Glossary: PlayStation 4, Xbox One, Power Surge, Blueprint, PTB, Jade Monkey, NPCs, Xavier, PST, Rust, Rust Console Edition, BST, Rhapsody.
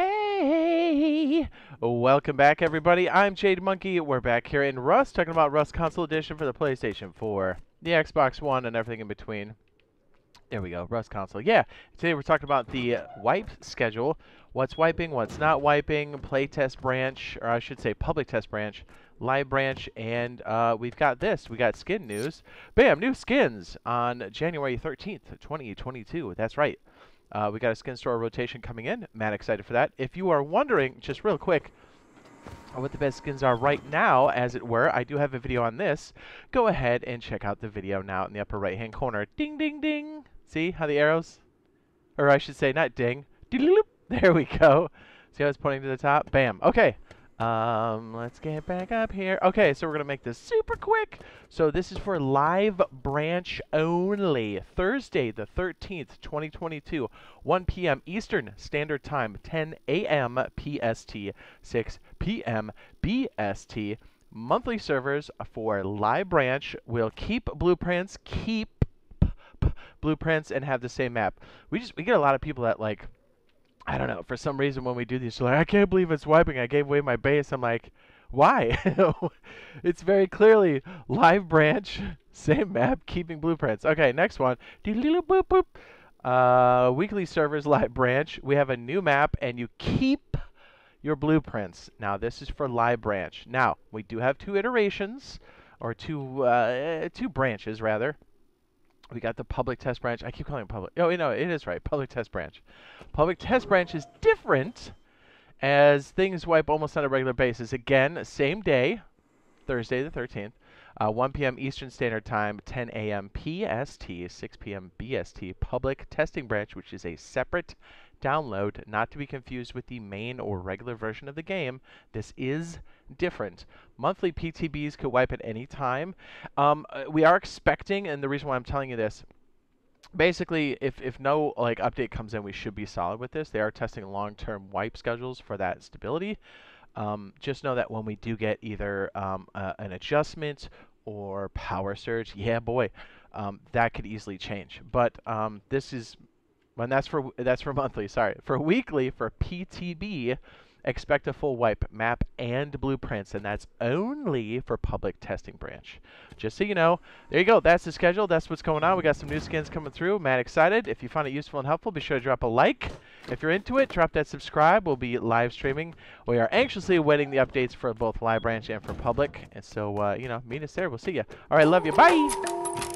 Hey! Welcome back, everybody. I'm Jade Monkey. We're back here in Rust, talking about Rust Console Edition for the PlayStation 4, the Xbox One, and everything in between. There we go, Rust Console. Yeah, today we're talking about the wipe schedule. What's wiping, what's not wiping, playtest branch, or I should say public test branch, live branch, and we've got this. We got skin news. Bam, new skins on January 13th, 2022. That's right. We got a skin store rotation coming in. Mad excited for that. If you are wondering, just real quick, what the best skins are right now, as it were, I do have a video on this. Go ahead and check out the video now in the upper right-hand corner. Ding, ding, ding. See how the arrows? Or I should say, not ding. There we go. See how it's pointing to the top? Bam. Okay. Let's get back up here. Okay, so we're going to make this super quick. So this is for live branch only. Thursday, the 13th, 2022, 1 p.m. Eastern Standard Time, 10 a.m. PST, 6 p.m. BST. Monthly servers for live branch will keep blueprints and have the same map. We get a lot of people that, like, I don't know, for some reason when we do these, like, I can't believe it's wiping, I gave away my base. I'm like, why? It's very clearly live branch, same map, keeping blueprints. Okay, next one. Weekly servers, live branch. We have a new map and you keep your blueprints. Now this is for live branch. Now we do have two iterations, or two branches rather. We got the public test branch. I keep calling it public. Oh, you know, it is right. Public test branch. Public test branch is different, as things wipe almost on a regular basis. Again, same day, Thursday the 13th, 1 p.m. Eastern Standard Time, 10 a.m. PST, 6 p.m. BST. Public testing branch, which is a separate download, not to be confused with the main or regular version of the game. This is different. Monthly PTBs could wipe at any time. We are expecting, and the reason why I'm telling you this, basically, if no, like, update comes in, we should be solid with this. They are testing long-term wipe schedules for that stability. Just know that when we do get either an adjustment or power surge, yeah, boy, that could easily change. But this is, and that's for monthly, sorry. For weekly, for PTB, expect a full wipe, map and blueprints, and that's only for public testing branch. Just so you know, there you go. That's the schedule. That's what's going on. We got some new skins coming through. Mad excited. If you found it useful and helpful, be sure to drop a like. If you're into it, drop that subscribe. We'll be live streaming. We are anxiously awaiting the updates for both live branch and for public, and so you know, meet us there. We'll see you. All right, love you. Bye.